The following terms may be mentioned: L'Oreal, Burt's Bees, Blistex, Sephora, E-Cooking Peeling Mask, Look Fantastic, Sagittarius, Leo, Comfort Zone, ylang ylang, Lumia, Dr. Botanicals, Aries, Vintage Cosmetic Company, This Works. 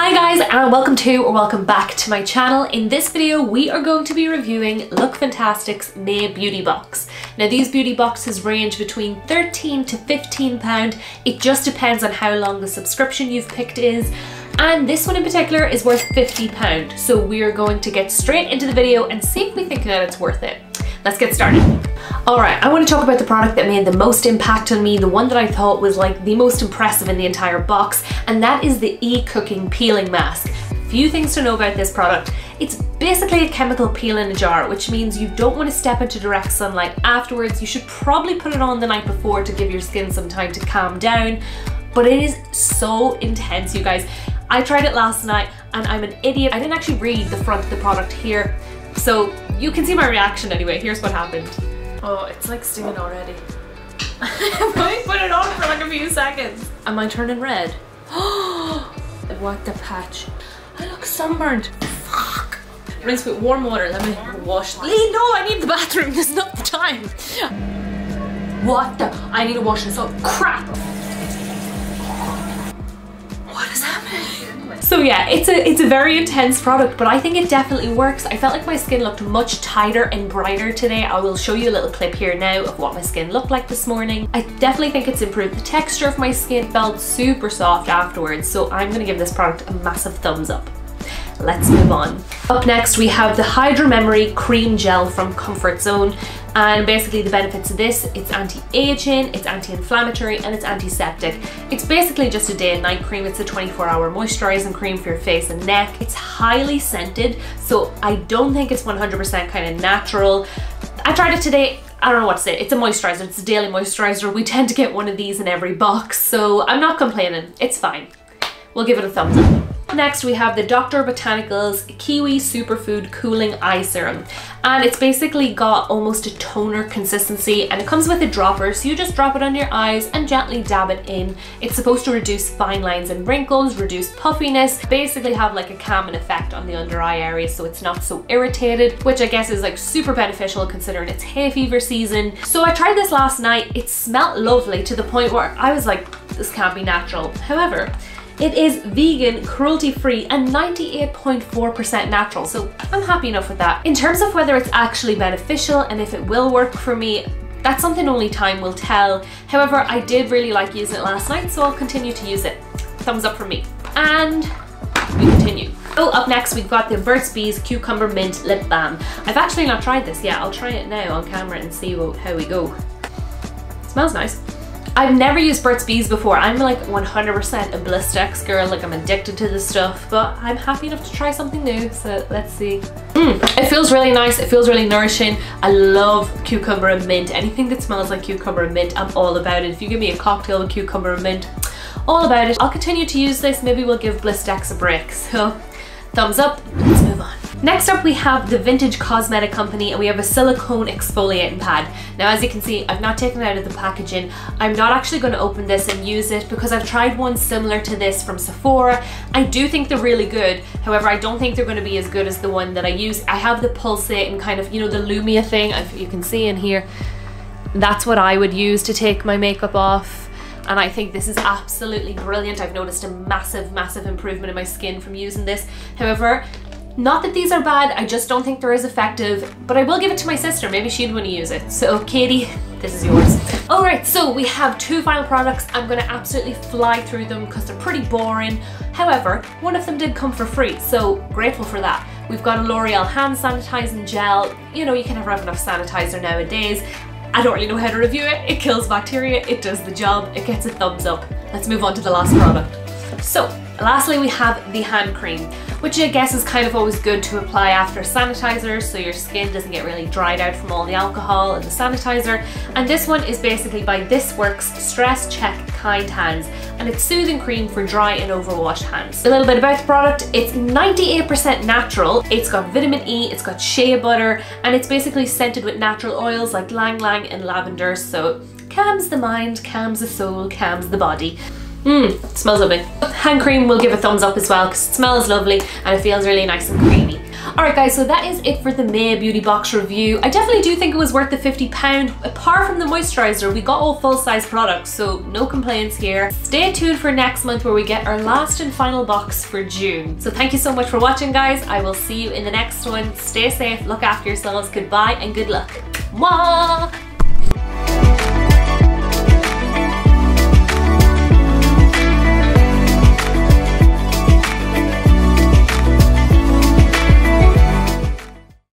Hi guys and welcome back to my channel. In this video we are going to be reviewing Look Fantastic's May Beauty Box. Now these beauty boxes range between £13 to £15, it just depends on how long the subscription you've picked is, and this one in particular is worth £50, so we're going to get straight into the video and see if we think that it's worth it. Let's get started. Alright, I want to talk about the product that made the most impact on me, the one that I thought was like the most impressive in the entire box, and that is the E-Cooking Peeling Mask. Few things to know about this product. It's basically a chemical peel in a jar, which means you don't want to step into direct sunlight afterwards. You should probably put it on the night before to give your skin some time to calm down, but it is so intense, you guys. I tried it last night and I'm an idiot. I didn't actually read the front of the product here, so you can see my reaction anyway. Here's what happened. Oh, it's like stinging already. I might put it on for like a few seconds. Am I turning red? Oh, what the patch. I look sunburned. Fuck. Rinse with warm water. Let me wash. Lee, no, I need the bathroom. This is not the time. What the? I need to wash this up. Crap. What is happening? So yeah, it's a very intense product, but I think it definitely works. I felt like my skin looked much tighter and brighter today. I will show you a little clip here now of what my skin looked like this morning. I definitely think it's improved the texture of my skin, felt super soft afterwards, so I'm gonna give this product a massive thumbs up. Let's move on. Up next we have the Hydra Memory Cream Gel from Comfort Zone. And basically the benefits of this, it's anti-aging, it's anti-inflammatory and it's antiseptic. It's basically just a day and night cream. It's a 24-hour moisturizing cream for your face and neck. It's highly scented, so I don't think it's 100% kind of natural. I tried it today. I don't know what to say. It's a moisturizer. It's a daily moisturizer. We tend to get one of these in every box, so I'm not complaining. It's fine. We'll give it a thumbs up. Next we have the Dr. Botanicals Kiwi Superfood Cooling Eye Serum, and it's basically got almost a toner consistency and it comes with a dropper, so you just drop it on your eyes and gently dab it in. It's supposed to reduce fine lines and wrinkles, reduce puffiness, basically have like a calming effect on the under eye area so it's not so irritated, which I guess is like super beneficial considering it's hay fever season. So I tried this last night. It smelled lovely to the point where I was like, this can't be natural. However, it is vegan, cruelty-free, and 98.4% natural, so I'm happy enough with that. In terms of whether it's actually beneficial and if it will work for me, that's something only time will tell. However, I did really like using it last night, so I'll continue to use it. Thumbs up from me. And we continue. So up next we've got the Burt's Bees Cucumber Mint Lip Balm. I've actually not tried this yet. I'll try it now on camera and see how we go. It smells nice. I've never used Burt's Bees before. I'm like 100% a Blistex girl, like I'm addicted to this stuff, but I'm happy enough to try something new, so let's see. It feels really nice, it feels really nourishing. I love cucumber and mint. Anything that smells like cucumber and mint, I'm all about it. If you give me a cocktail with cucumber and mint, all about it. I'll continue to use this, maybe we'll give Blistex a break, so thumbs up, let's move on. Next up we have the Vintage Cosmetic Company and we have a silicone exfoliating pad. Now as you can see, I've not taken it out of the packaging. I'm not actually going to open this and use it because I've tried one similar to this from Sephora. I do think they're really good, however I don't think they're going to be as good as the one that I use. I have the pulsate and kind of, you know, the Lumia thing, if you can see in here. That's what I would use to take my makeup off. And I think this is absolutely brilliant. I've noticed a massive, massive improvement in my skin from using this. However, not that these are bad, I just don't think they're as effective, but I will give it to my sister. Maybe she'd want to use it. So Katie, this is yours. All right, so we have two final products. I'm gonna absolutely fly through them because they're pretty boring. However, one of them did come for free, so grateful for that. We've got a L'Oreal hand sanitizing gel. You know, you can never have enough sanitizer nowadays. I don't really know how to review it. It kills bacteria, it does the job, it gets a thumbs up. Let's move on to the last product. So, lastly we have the hand cream, which I guess is kind of always good to apply after sanitizer so your skin doesn't get really dried out from all the alcohol and the sanitizer. And this one is basically by This Works Stress Check Kind Hands, and it's soothing cream for dry and overwashed hands. A little bit about the product, it's 98% natural, it's got vitamin E, it's got shea butter, and it's basically scented with natural oils like ylang ylang and lavender, so it calms the mind, calms the soul, calms the body. Smells lovely. Hand cream will give a thumbs up as well because it smells lovely and it feels really nice and creamy. Alright guys, so that is it for the May Beauty Box review. I definitely do think it was worth the £50. Apart from the moisturiser, we got all full-size products, so no complaints here. Stay tuned for next month where we get our last and final box for June. So thank you so much for watching guys. I will see you in the next one. Stay safe, look after yourselves, goodbye and good luck. Mwah!